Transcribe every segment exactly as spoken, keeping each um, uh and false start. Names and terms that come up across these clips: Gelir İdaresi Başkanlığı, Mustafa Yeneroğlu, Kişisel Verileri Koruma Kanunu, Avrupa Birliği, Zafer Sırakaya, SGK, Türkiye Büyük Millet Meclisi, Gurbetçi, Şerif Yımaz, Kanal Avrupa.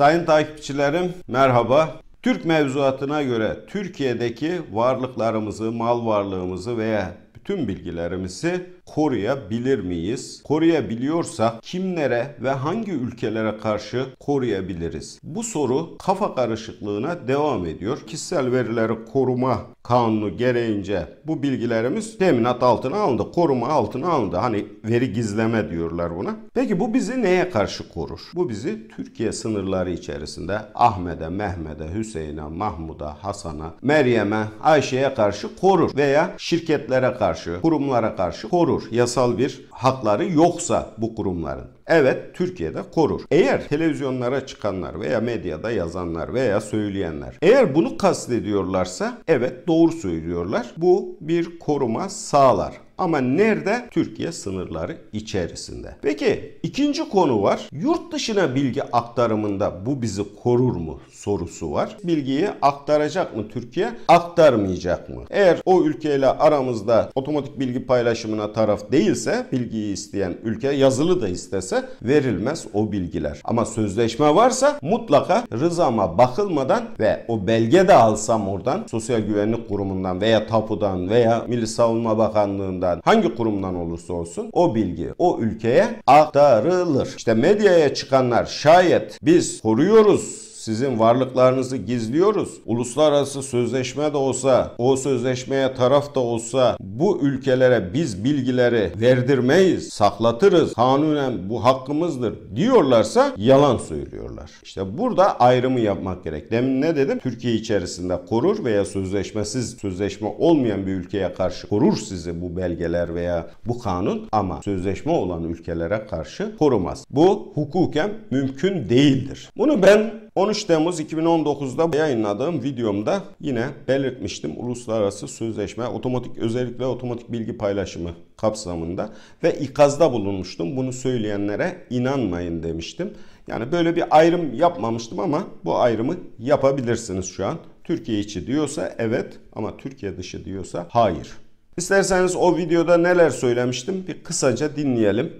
Sayın takipçilerim merhaba. Türk mevzuatına göre Türkiye'deki varlıklarımızı, mal varlığımızı veya bütün bilgilerimizi koruyabilir miyiz? Koruyabiliyorsak kimlere ve hangi ülkelere karşı koruyabiliriz? Bu soru kafa karışıklığına devam ediyor. Kişisel Verileri Koruma Kanunu gereğince bu bilgilerimiz teminat altına alındı, koruma altına alındı. Hani veri gizleme diyorlar buna. Peki bu bizi neye karşı korur? Bu bizi Türkiye sınırları içerisinde Ahmet'e, Mehmet'e, Hüseyin'e, Mahmud'a, Hasan'a, Meryem'e, Ayşe'ye karşı korur veya şirketlere karşı, kurumlara karşı korur. Yasal bir hakları yoksa bu kurumların. Evet, Türkiye'de korur. Eğer televizyonlara çıkanlar veya medyada yazanlar veya söyleyenler eğer bunu kastediyorlarsa evet doğru söylüyorlar. Bu bir koruma sağlar. Ama nerede? Türkiye sınırları içerisinde. Peki ikinci konu var. Yurt dışına bilgi aktarımında bu bizi korur mu sorusu var. Bilgiyi aktaracak mı Türkiye? Aktarmayacak mı? Eğer o ülkeyle aramızda otomatik bilgi paylaşımına taraf değilse, bilgiyi isteyen ülke yazılı da istese verilmez o bilgiler. Ama sözleşme varsa mutlaka rızama bakılmadan ve o belge de alsam oradan Sosyal Güvenlik Kurumundan veya Tapu'dan veya Milli Savunma Bakanlığı'ndan, hangi kurumdan olursa olsun o bilgi o ülkeye aktarılır. İşte medyaya çıkanlar şayet biz koruyoruz, sizin varlıklarınızı gizliyoruz, uluslararası sözleşme de olsa, o sözleşmeye taraf da olsa bu ülkelere biz bilgileri verdirmeyiz, saklatırız, kanunen bu hakkımızdır diyorlarsa yalan söylüyorlar. İşte burada ayrımı yapmak gerek. Demin ne dedim? Türkiye içerisinde korur veya sözleşmesiz, sözleşme olmayan bir ülkeye karşı korur sizi bu belgeler veya bu kanun, ama sözleşme olan ülkelere karşı korumaz. Bu hukuken mümkün değildir. Bunu ben on üç Temmuz iki bin on dokuz'da yayınladığım videomda yine belirtmiştim. Uluslararası sözleşme, otomatik özellikle otomatik bilgi paylaşımı kapsamında ve ikazda bulunmuştum. Bunu söyleyenlere inanmayın demiştim. Yani böyle bir ayrım yapmamıştım ama bu ayrımı yapabilirsiniz şu an. Türkiye içi diyorsa evet, ama Türkiye dışı diyorsa hayır. İsterseniz o videoda neler söylemiştim bir kısaca dinleyelim.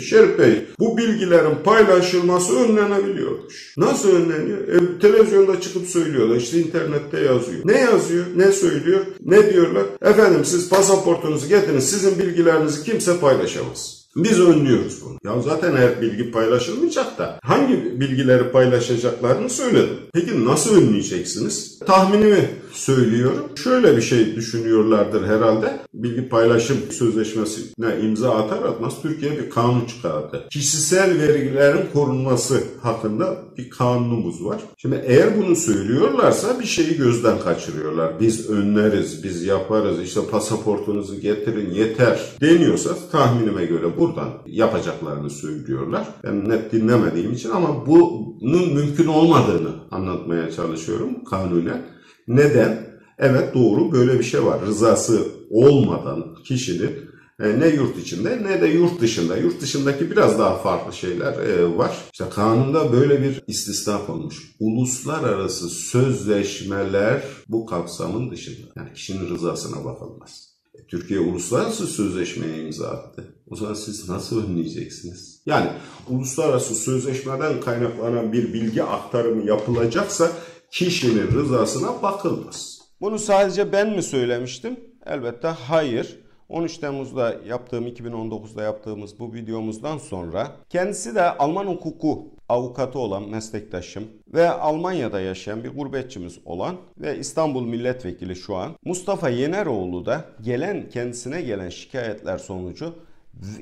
Şerif Bey, bu bilgilerin paylaşılması önlenebiliyormuş. Nasıl önleniyor? E, televizyonda çıkıp söylüyorlar, işte internette yazıyor. Ne yazıyor, ne söylüyor, ne diyorlar? Efendim siz pasaportunuzu getirin, sizin bilgilerinizi kimse paylaşamaz. Biz önlüyoruz bunu. Ya zaten her bilgi paylaşılmayacak da hangi bilgileri paylaşacaklarını söyledim. Peki nasıl önleyeceksiniz? Tahminimi söylüyorum. Şöyle bir şey düşünüyorlardır herhalde. Bilgi paylaşım sözleşmesine imza atar atmaz Türkiye bir kanun çıkardı. Kişisel verilerin korunması hakkında bir kanunumuz var. Şimdi eğer bunu söylüyorlarsa bir şeyi gözden kaçırıyorlar. Biz önleriz, biz yaparız, işte pasaportunuzu getirin yeter deniyorsa tahminime göre buradan yapacaklarını söylüyorlar. Ben net dinlemediğim için, ama bunun mümkün olmadığını anlatmaya çalışıyorum kanunen. Neden? Evet doğru, böyle bir şey var. Rızası olmadan kişinin ne yurt içinde ne de yurt dışında. Yurt dışındaki biraz daha farklı şeyler var. İşte kanunda böyle bir istisna konmuş. Uluslararası sözleşmeler bu kapsamın dışında. Yani kişinin rızasına bakılmaz. Türkiye uluslararası sözleşmeye imza attı. O zaman siz nasıl önleyeceksiniz? Yani uluslararası sözleşmeden kaynaklanan bir bilgi aktarımı yapılacaksa kişinin rızasına bakılmaz. Bunu sadece ben mi söylemiştim? Elbette hayır. on üç Temmuz'da yaptığım, iki bin on dokuz'da yaptığımız bu videomuzdan sonra kendisi de Alman hukuku avukatı olan meslektaşım ve Almanya'da yaşayan bir gurbetçimiz olan ve İstanbul milletvekili şu an Mustafa Yeneroğlu da gelen kendisine gelen şikayetler sonucu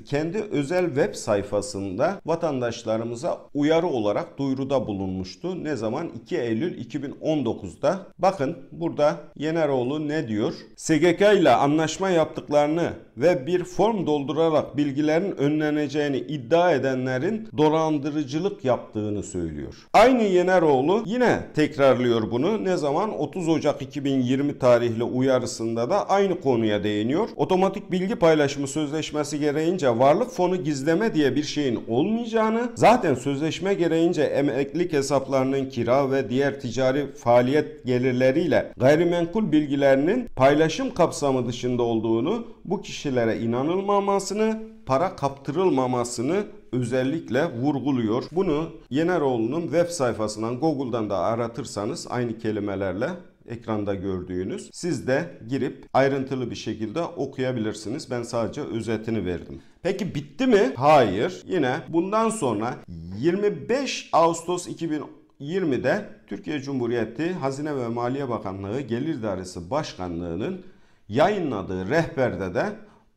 kendi özel web sayfasında vatandaşlarımıza uyarı olarak duyuruda bulunmuştu. Ne zaman? iki Eylül iki bin on dokuz'da. Bakın burada Yeneroğlu ne diyor? S G K ile anlaşma yaptıklarını ve bir form doldurarak bilgilerin önleneceğini iddia edenlerin dolandırıcılık yaptığını söylüyor. Aynı Yeneroğlu yine tekrarlıyor bunu. Ne zaman? otuz Ocak iki bin yirmi tarihli uyarısında da aynı konuya değiniyor. Otomatik bilgi paylaşımı sözleşmesi gereği varlık fonu gizleme diye bir şeyin olmayacağını, zaten sözleşme gereğince emeklilik hesaplarının kira ve diğer ticari faaliyet gelirleriyle gayrimenkul bilgilerinin paylaşım kapsamı dışında olduğunu, bu kişilere inanılmamasını, para kaptırılmamasını özellikle vurguluyor. Bunu Yeneroğlu'nun web sayfasından, Google'dan da aratırsanız aynı kelimelerle ekranda gördüğünüz, siz de girip ayrıntılı bir şekilde okuyabilirsiniz. Ben sadece özetini verdim. Peki bitti mi? Hayır. Yine bundan sonra yirmi beş Ağustos iki bin yirmi'de Türkiye Cumhuriyeti Hazine ve Maliye Bakanlığı Gelir İdaresi Başkanlığı'nın yayınladığı rehberde de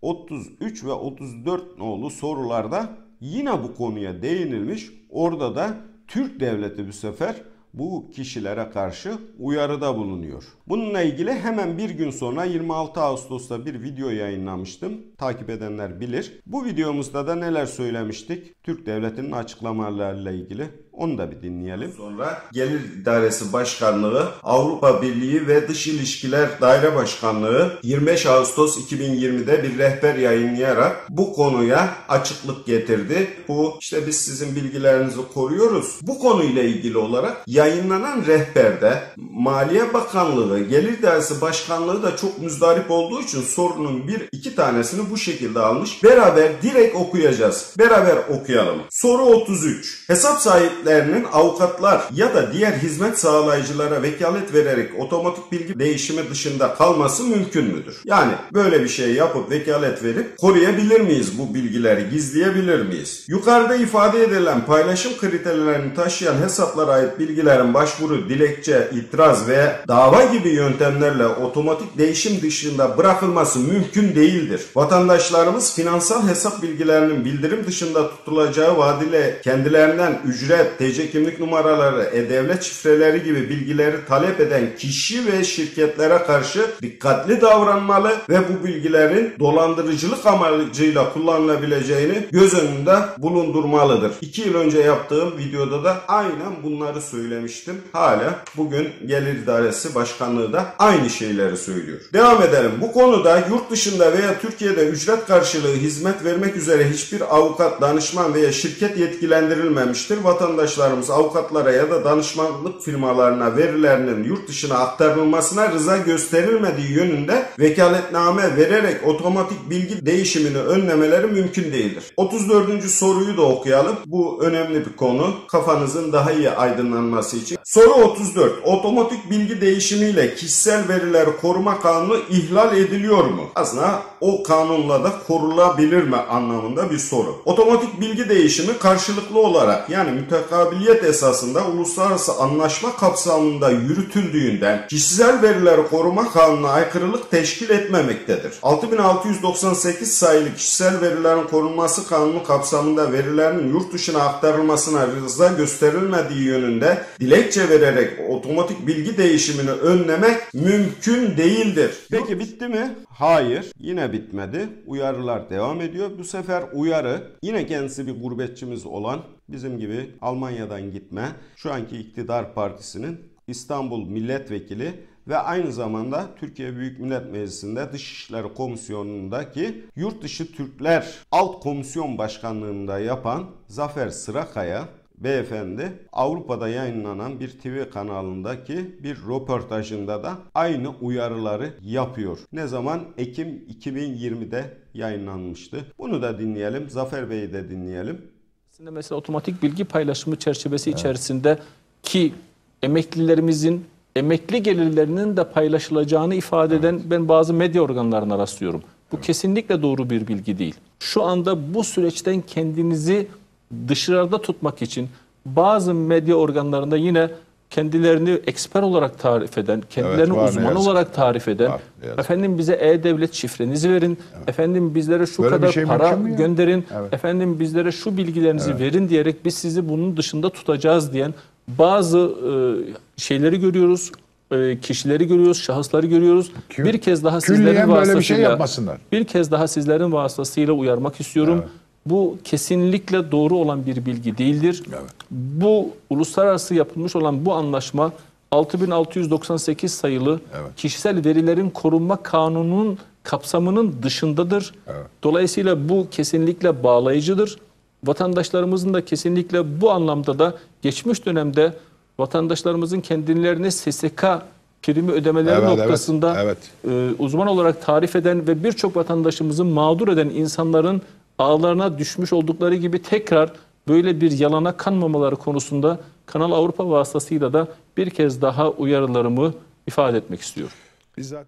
otuz üç ve otuz dört nolu sorularda yine bu konuya değinilmiş. Orada da Türk devleti bu sefer bu kişilere karşı uyarıda bulunuyor. Bununla ilgili hemen bir gün sonra yirmi altı Ağustos'ta bir video yayınlamıştım. Takip edenler bilir. Bu videomuzda da neler söylemiştik? Türk devletinin açıklamalarıyla ilgili. Onu da bir dinleyelim. Sonra Gelir İdaresi Başkanlığı, Avrupa Birliği ve Dış İlişkiler Daire Başkanlığı yirmi beş Ağustos iki bin yirmi'de bir rehber yayınlayarak bu konuya açıklık getirdi. Bu işte biz sizin bilgilerinizi koruyoruz. Bu konuyla ilgili olarak yayınlanan rehberde Maliye Bakanlığı, Gelir İdaresi Başkanlığı da çok müzdarip olduğu için sorunun bir iki tanesini bu şekilde almış. Beraber direkt okuyacağız. Beraber okuyalım. Soru otuz üç. Hesap sahibi avukatlar ya da diğer hizmet sağlayıcılara vekalet vererek otomatik bilgi değişimi dışında kalması mümkün müdür? Yani böyle bir şey yapıp vekalet verip koruyabilir miyiz, bu bilgileri gizleyebilir miyiz? Yukarıda ifade edilen paylaşım kriterlerini taşıyan hesaplara ait bilgilerin başvuru, dilekçe, itiraz ve dava gibi yöntemlerle otomatik değişim dışında bırakılması mümkün değildir. Vatandaşlarımız finansal hesap bilgilerinin bildirim dışında tutulacağı vaadiyle kendilerinden ücret, T C kimlik numaraları, e-devlet şifreleri gibi bilgileri talep eden kişi ve şirketlere karşı dikkatli davranmalı ve bu bilgilerin dolandırıcılık amacıyla kullanılabileceğini göz önünde bulundurmalıdır. iki yıl önce yaptığım videoda da aynen bunları söylemiştim. Hala bugün Gelir İdaresi Başkanlığı da aynı şeyleri söylüyor. Devam edelim. Bu konuda yurt dışında veya Türkiye'de ücret karşılığı hizmet vermek üzere hiçbir avukat, danışman veya şirket yetkilendirilmemiştir. Vatandaş Vatandaşlarımız avukatlara ya da danışmanlık firmalarına verilerinin yurt dışına aktarılmasına rıza gösterilmediği yönünde vekaletname vererek otomatik bilgi değişimini önlemeleri mümkün değildir. otuz dördüncü soruyu da okuyalım. Bu önemli bir konu. Kafanızın daha iyi aydınlanması için. Soru otuz dört. Otomatik bilgi değişimiyle Kişisel Verileri Koruma Kanunu ihlal ediliyor mu? Aslında o kanunla da korulabilir mi anlamında bir soru. Otomatik bilgi değişimi karşılıklı olarak, yani mütekabiliyet esasında uluslararası anlaşma kapsamında yürütüldüğünden Kişisel Verileri Koruma Kanunu'na aykırılık teşkil etmemektedir. altı bin altı yüz doksan sekiz sayılı Kişisel Verilerin Korunması Kanunu kapsamında verilerin yurt dışına aktarılmasına rıza gösterilmediği yönünde dilekçe vererek otomatik bilgi değişimini önlemek mümkün değildir. Peki bitti mi? Hayır. Yine bitmedi. Uyarılar devam ediyor. Bu sefer uyarı, yine kendisi bir gurbetçimiz olan, bizim gibi Almanya'dan gitme, şu anki iktidar partisinin İstanbul milletvekili ve aynı zamanda Türkiye Büyük Millet Meclisi'nde Dışişleri Komisyonu'ndaki Yurt Dışı Türkler Alt Komisyon Başkanlığı'nda yapan Zafer Sırakaya beyefendi, Avrupa'da yayınlanan bir T V kanalındaki bir röportajında da aynı uyarıları yapıyor. Ne zaman? Ekim iki bin yirmi'de yayınlanmıştı. Bunu da dinleyelim. Zafer Bey'i de dinleyelim. Mesela otomatik bilgi paylaşımı çerçevesi evet. içerisinde ki emeklilerimizin, emekli gelirlerinin de paylaşılacağını ifade eden evet. ben bazı medya organlarına rastlıyorum. Bu evet. kesinlikle doğru bir bilgi değil. Şu anda bu süreçten kendinizi dışarıda tutmak için bazı medya organlarında yine kendilerini eksper olarak tarif eden, kendilerini evet, uzman olarak tarif eden, var, efendim bize e-devlet şifrenizi verin, evet. efendim bizlere şu Böyle kadar şey para gönderin, evet. efendim bizlere şu bilgilerinizi evet. verin diyerek biz sizi bunun dışında tutacağız diyen bazı e, şeyleri görüyoruz, e, kişileri görüyoruz, şahısları görüyoruz. Kü bir kez daha sizlerin vasıtasıyla bir, şey yapmasınlar. bir kez daha sizlerin vasıtasıyla uyarmak istiyorum. Evet. Bu kesinlikle doğru olan bir bilgi değildir. Evet. Bu uluslararası yapılmış olan bu anlaşma altı bin altı yüz doksan sekiz sayılı evet. Kişisel Verilerin Korunma Kanunu'nun kapsamının dışındadır. Evet. Dolayısıyla bu kesinlikle bağlayıcıdır. Vatandaşlarımızın da kesinlikle bu anlamda da geçmiş dönemde vatandaşlarımızın kendilerine S S K primi ödemeleri evet, noktasında evet, evet. uzman olarak tarif eden ve birçok vatandaşımızı mağdur eden insanların ağlarına düşmüş oldukları gibi tekrar böyle bir yalana kanmamaları konusunda Kanal Avrupa vasıtasıyla da bir kez daha uyarılarımı ifade etmek istiyorum. Biz zaten...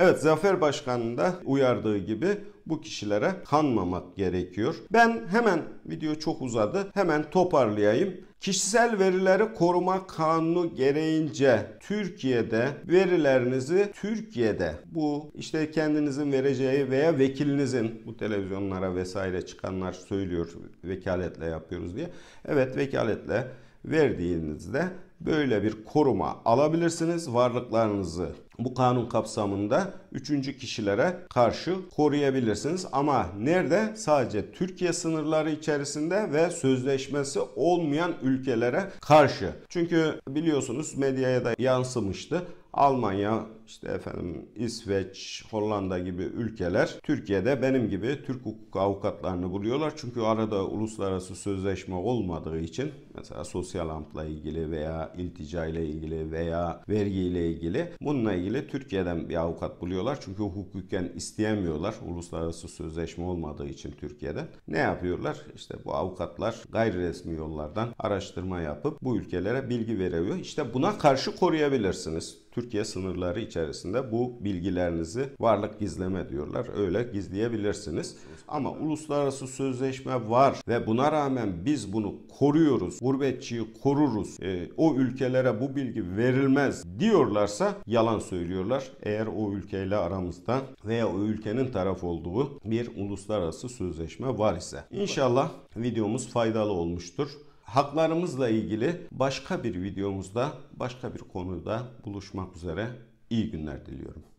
Evet, Zafer Başkan'ın da uyardığı gibi bu kişilere kanmamak gerekiyor. Ben hemen, video çok uzadı, hemen toparlayayım. Kişisel Verileri Koruma Kanunu gereğince Türkiye'de verilerinizi Türkiye'de, bu işte kendinizin vereceği veya vekilinizin, bu televizyonlara vesaire çıkanlar söylüyor vekaletle yapıyoruz diye. Evet, vekaletle verdiğinizde böyle bir koruma alabilirsiniz. Varlıklarınızı bu kanun kapsamında üçüncü kişilere karşı koruyabilirsiniz. Ama nerede? Sadece Türkiye sınırları içerisinde ve sözleşmesi olmayan ülkelere karşı. Çünkü biliyorsunuz medyaya da yansımıştı. Almanya, işte efendim İsveç, Hollanda gibi ülkeler Türkiye'de benim gibi Türk hukuk avukatlarını buluyorlar. Çünkü arada uluslararası sözleşme olmadığı için mesela sosyal ampla ilgili veya iltica ile ilgili veya vergi ile ilgili bununla ilgili Türkiye'den bir avukat buluyorlar. Çünkü hukuken isteyemiyorlar uluslararası sözleşme olmadığı için Türkiye'de. Ne yapıyorlar? İşte bu avukatlar gayri resmi yollardan araştırma yapıp bu ülkelere bilgi veriyor. İşte buna karşı koruyabilirsiniz. Türkiye sınırları içerisinde bu bilgilerinizi varlık gizleme diyorlar. Öyle gizleyebilirsiniz. Ama uluslararası sözleşme var ve buna rağmen biz bunu koruyoruz. Gurbetçiyi koruruz. E, o ülkelere bu bilgi verilmez diyorlarsa yalan söylüyorlar. Eğer o ülkeyle aramızda veya o ülkenin taraf olduğu bir uluslararası sözleşme var ise. İnşallah videomuz faydalı olmuştur. Haklarımızla ilgili başka bir videomuzda, başka bir konuda buluşmak üzere iyi günler diliyorum.